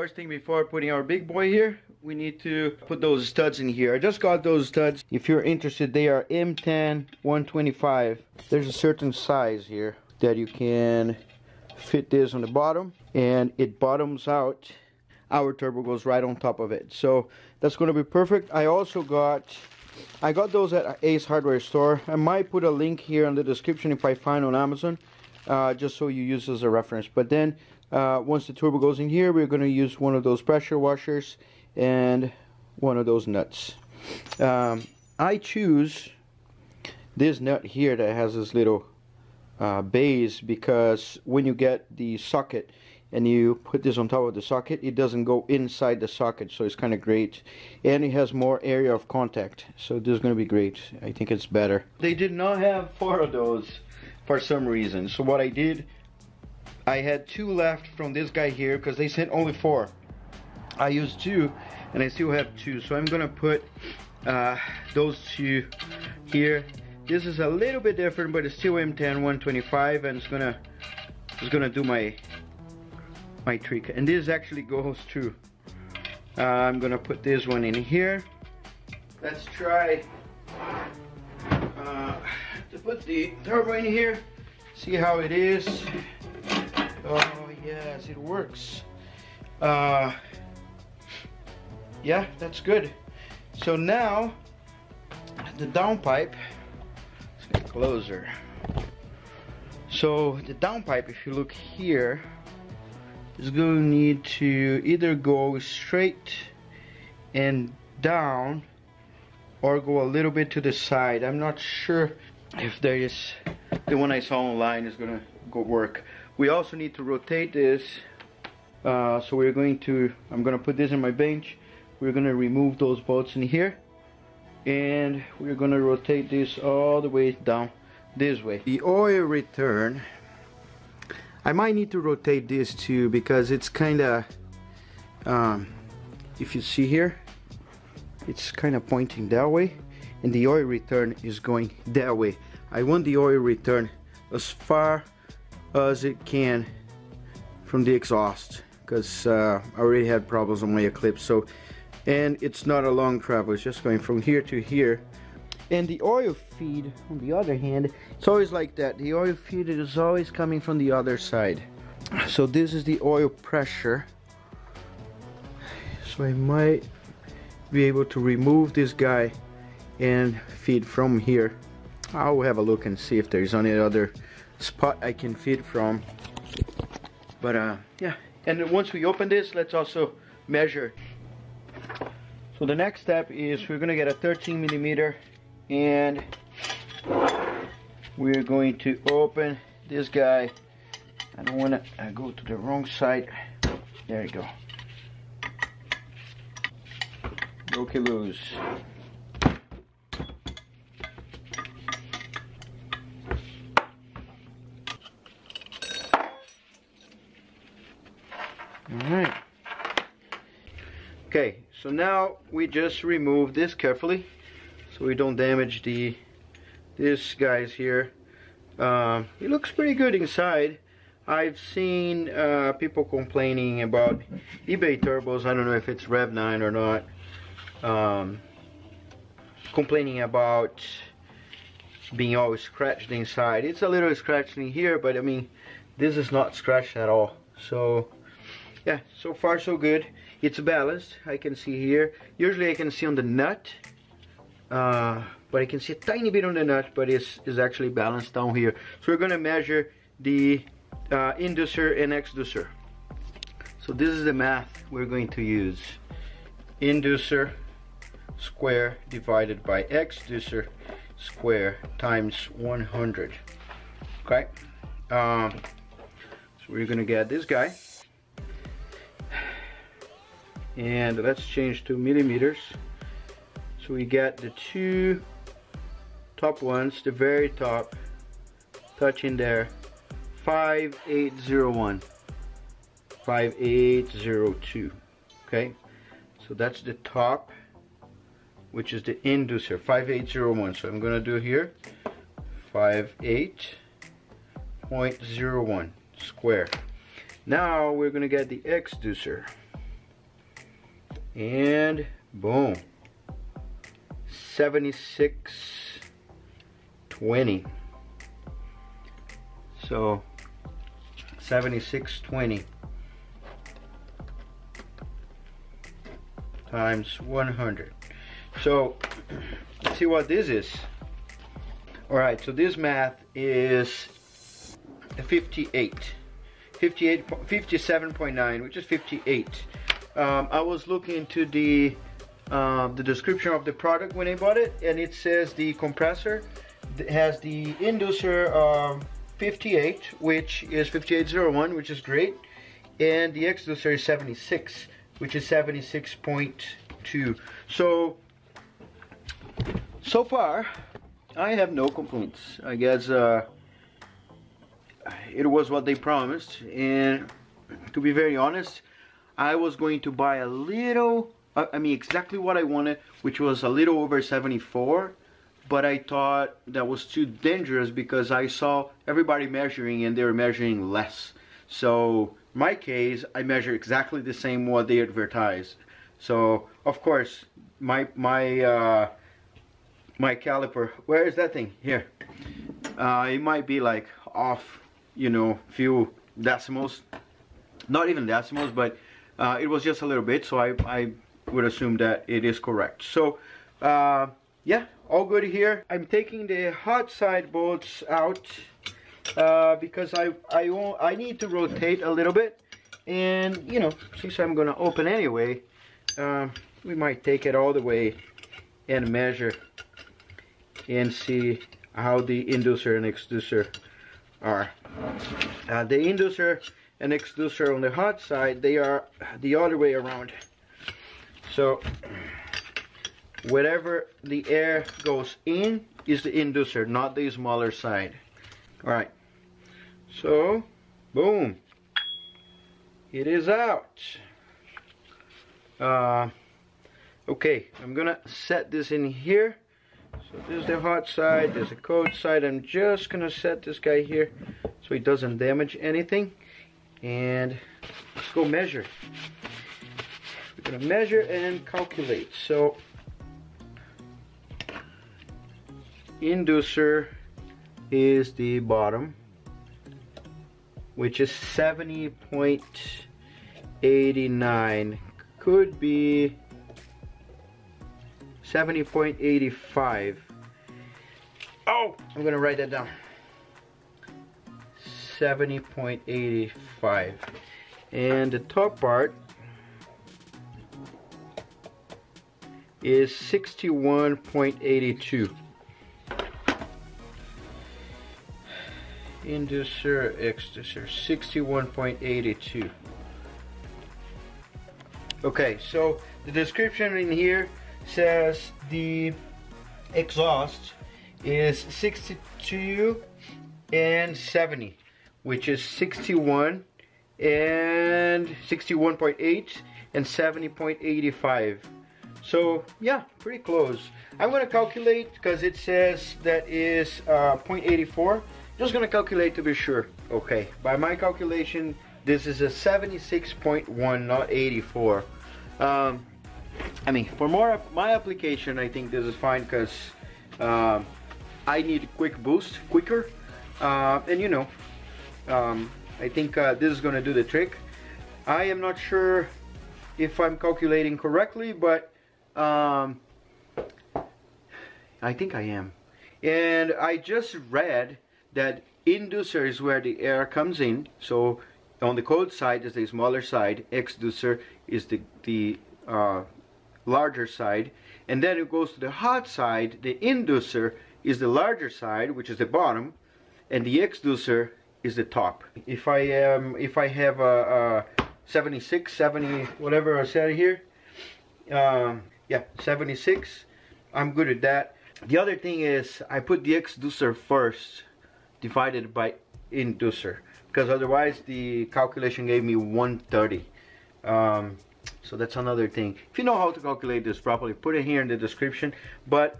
First thing, before putting our big boy here, we need to put those studs in here. I just got those studs. If you're interested, they are M10x1.25. There's a certain size here that you can fit this on the bottom, and it bottoms out. Our turbo goes right on top of it, so that's going to be perfect. I also got, I got those at Ace Hardware Store. I might put a link here in the description if I find on Amazon, just so you use as a reference. But then once the turbo goes in here, we're going to use one of those pressure washers and one of those nuts. I choose this nut here that has this little base, because when you get the socket and you put this on top of the socket, it doesn't go inside the socket, so it's kind of great, and it has more area of contact, so this is going to be great. I think it's better. They did not have 4 of those for some reason, so what I did, I had 2 left from this guy here because they sent only 4. I used 2 and I still have 2, so I'm gonna put those 2 here. This is a little bit different, but it's still M10 125, and it's gonna do my trick. And this actually goes through. I'm gonna put this one in here. Let's try to put the turbo in here, see how it is. Oh yes, it works. Yeah, that's good. So now the downpipe, let's get closer. So the downpipe, if you look here, is going to need to either go straight and down or go a little bit to the side. I'm not sure if there is, the one I saw online is going to go work. We also need to rotate this, so we're going to, I'm going to put this in my bench. We're going to remove those bolts in here, and we're going to rotate this all the way down this way. The oil return, I might need to rotate this too, because it's kind of, if you see here, it's kind of pointing that way, and the oil return is going that way. I want the oil return as far as it can from the exhaust, because I already had problems on my Eclipse. So, and it's not a long travel, it's just going from here to here. And the oil feed, on the other hand, it's always like that. The oil feed is always coming from the other side. So this is the oil pressure. So I might be able to remove this guy and feed from here. I'll have a look and see if there's any other spot I can feed from. But yeah, and once we open this, let's also measure. So the next step is we're gonna get a 13mm. And we're going to open this guy. I don't want to go to the wrong side. There you go. Okay, loose. All right. Okay, so now we just remove this carefully. We don't damage these guys here. It looks pretty good inside. I've seen people complaining about eBay turbos, I don't know if it's Rev9 or not, complaining about being all scratched inside. It's a little scratched in here, but I mean, this is not scratched at all. So yeah, so far so good. It's balanced, I can see here. Usually I can see on the nut, but I can see a tiny bit on the nut, but it's actually balanced down here. So we're going to measure the inducer and exducer. So this is the math we're going to use. Inducer square divided by exducer square times 100. Okay. So we're going to get this guy. And let's change to millimeters. So we get the 2 top ones, the very top, touching there, 5801, 5802, okay? So that's the top, which is the inducer, 5801. So I'm gonna do here, 58.01 square. Now we're gonna get the exducer, and boom, 76.20. So 76.20 times 100. So let's see what this is. All right, so this math is 57.9, which is 58. I was looking into the description of the product when I bought it, and it says the compressor has the inducer of 58, which is 5801, which is great, and the exducer is 76, which is 76.2. So far, I have no complaints. I guess it was what they promised, and to be very honest, I was going to buy a little, I mean exactly what I wanted, which was a little over 74, but I thought that was too dangerous because I saw everybody measuring and they were measuring less. So in my case, I measure exactly the same what they advertised. So of course, my caliper, where is that thing? Here. It might be like off, you know, few decimals, not even decimals, but it was just a little bit, so I would assume that it is correct. So yeah, all good here. I'm taking the hot side bolts out because I need to rotate a little bit, and you know, since I'm gonna open anyway, we might take it all the way and measure and see how the inducer and exducer are. The inducer and exducer on the hot side, they are the other way around. So wherever the air goes in is the inducer, not the smaller side. All right, so boom, it is out. Okay, I'm gonna set this in here. So this is the hot side, there's a cold side. I'm just gonna set this guy here so it doesn't damage anything. And let's go measure. We're gonna measure and calculate. So inducer is the bottom, which is 70.89, could be 70.85. Oh, I'm gonna write that down. 70.85. And the top part is 61.82. Inducer, exducer, 61.82. Okay, so the description in here says the exhaust is 62 and 70. Which is 61 and 61.8 and 70.85. So yeah, pretty close. I'm gonna calculate because it says that is 0.84. Just gonna calculate to be sure. Okay, by my calculation, this is a 76.1, not 84. I mean, for more of my application, I think this is fine because I need a quick boost, quicker, and you know. I think this is gonna do the trick. I am not sure if I'm calculating correctly, but I think I am. And I just read that inducer is where the air comes in, so on the cold side is the smaller side, exducer is the larger side, and then it goes to the hot side. The inducer is the larger side, which is the bottom, and the exducer is the top. If I have a 76, 70, whatever I said here, yeah, 76, I'm good at that. The other thing is I put the exducer first, divided by inducer, because otherwise the calculation gave me 130. So that's another thing. If you know how to calculate this properly, put it here in the description. But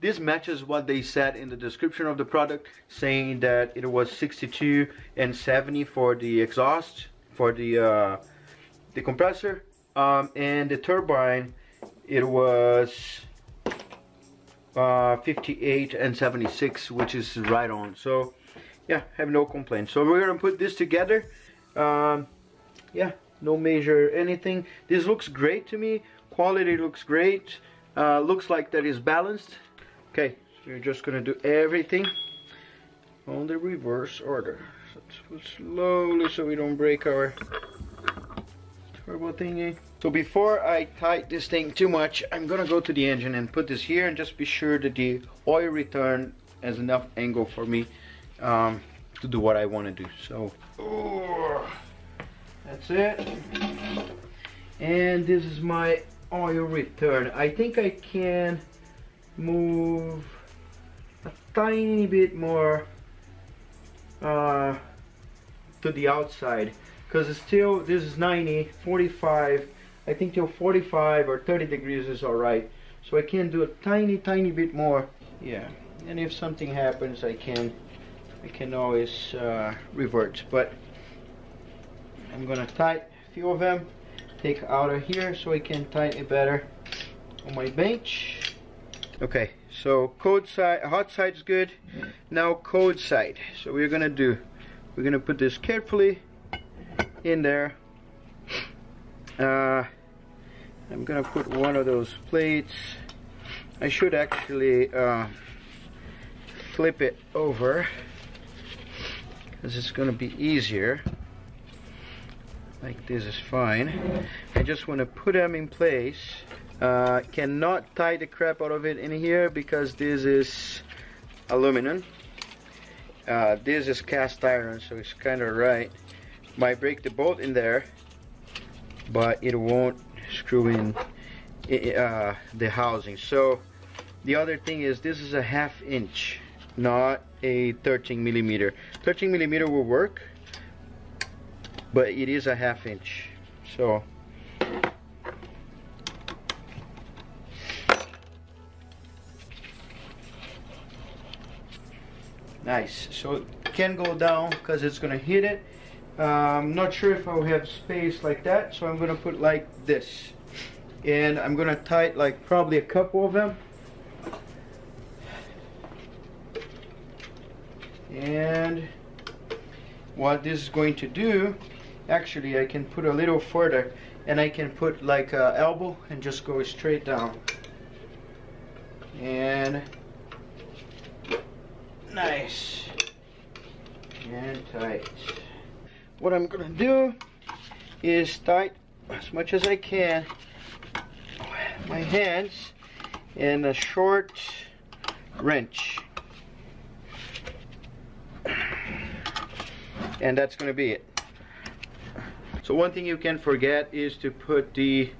this matches what they said in the description of the product, saying that it was 62 and 70 for the exhaust, for the compressor, and the turbine, it was 58 and 76, which is right on. So yeah, have no complaints. So we're gonna put this together. Yeah, no major anything. This looks great to me. Quality looks great. Looks like that is balanced. Okay, so you're just gonna do everything on the reverse order. So let's put slowly so we don't break our turbo thingy. So before I tight this thing too much, I'm gonna go to the engine and put this here and just be sure that the oil return has enough angle for me to do what I want to do. So that's it. And this is my oil return. I think I can move a tiny bit more to the outside, because it's still, this is 90, 45, I think till 45 or 30 degrees is alright. So I can do a tiny bit more. Yeah, and if something happens, I can always revert. But I'm gonna tighten a few of them, take out of here so I can tighten it better on my bench. Okay, so cold side, hot side is good. Now cold side. So we're gonna do, we're gonna put this carefully in there. I'm gonna put one of those plates. I should actually flip it over, because it's gonna be easier. Like this is fine. I just want to put them in place. Cannot tie the crap out of it in here because this is aluminum. This is cast iron, so it's kind of right. Might break the bolt in there, but it won't screw in the housing. So the other thing is, this is a ½ inch, not a 13mm. 13mm will work, but it is a ½ inch. So nice. So it can go down because it's gonna hit it. I'm not sure if I'll have space like that, so I'm gonna put like this, and I'm gonna tighten like probably a couple of them, and what this is going to do. Actually, I can put a little further, and I can put like an elbow and just go straight down. And nice and tight. What I'm gonna do is tighten as much as I can my hands and a short wrench, and that's gonna be it. So one thing you can forget is to put the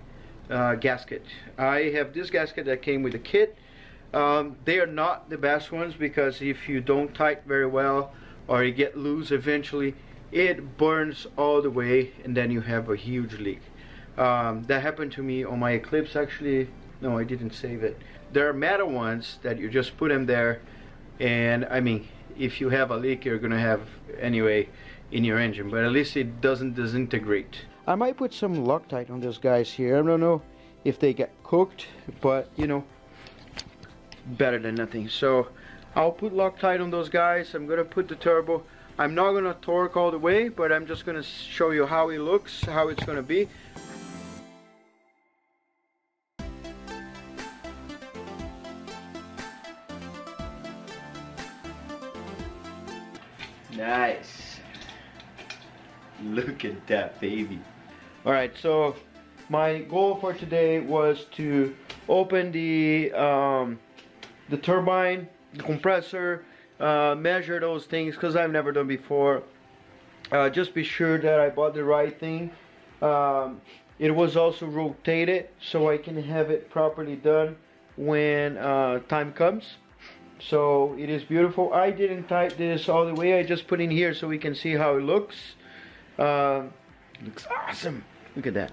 gasket. I have this gasket that came with the kit. They are not the best ones, because if you don't tighten very well or you get loose eventually, it burns all the way and then you have a huge leak. That happened to me on my Eclipse actually. No, I didn't save it. There are metal ones that you just put them there, and I mean, if you have a leak, you're gonna have anyway in your engine, but at least it doesn't disintegrate. I might put some Loctite on these guys here. I don't know if they get cooked, but you know, better than nothing. So I'll put Loctite on those guys. I'm gonna put the turbo. I'm not gonna torque all the way, but I'm just gonna show you how it looks, how it's gonna be. Nice. Look at that, baby. Alright, so my goal for today was to open the turbine, the compressor, measure those things, because I've never done before. Just be sure that I bought the right thing. It was also rotated, so I can have it properly done when time comes. So it is beautiful. I didn't tighten this all the way. I just put in here so we can see how it looks. Looks awesome. Look at that.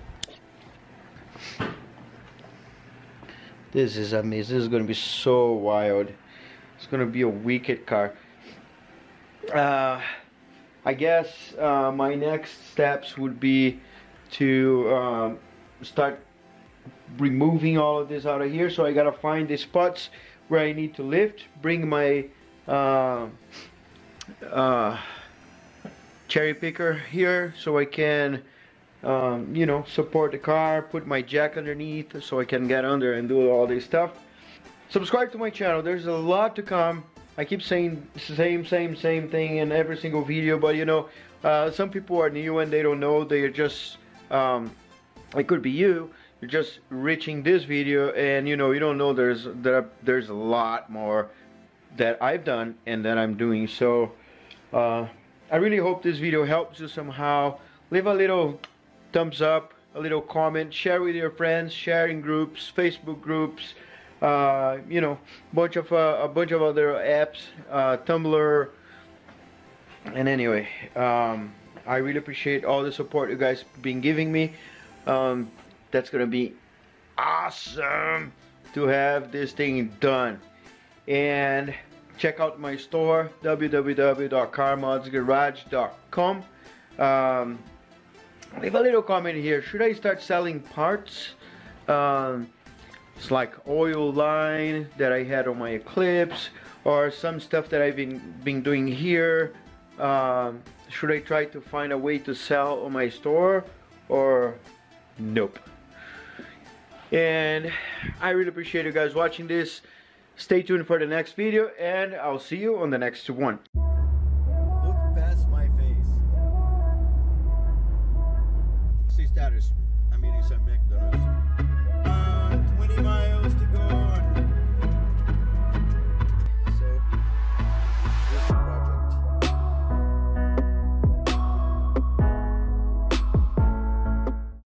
This is amazing. This is going to be so wild. It's going to be a wicked car. I guess my next steps would be to start removing all of this out of here. So I gotta find the spots where I need to lift, bring my cherry picker here so I can you know, support the car, put my jack underneath so I can get under and do all this stuff. Subscribe to my channel, there's a lot to come. I keep saying same thing in every single video, but you know, some people are new and they don't know. They are just it could be you, you're just reaching this video and you know, you don't know there's a lot more that I've done and that I'm doing. So I really hope this video helps you somehow. Leave a little thumbs up, a little comment, share with your friends, share in groups, Facebook groups, you know, a bunch of other apps, Tumblr. And anyway, I really appreciate all the support you guys been giving me. That's gonna be awesome to have this thing done. And check out my store, www.carmodsgarage.com. Leave a little comment here. Should I start selling parts? It's like oil line that I had on my Eclipse, or some stuff that I've been doing here. Should I try to find a way to sell on my store, or nope? And I really appreciate you guys watching this. Stay tuned for the next video, and I'll see you on the next one. Look past my face. See status. I mean, it's a McDonald's. 20 miles to go.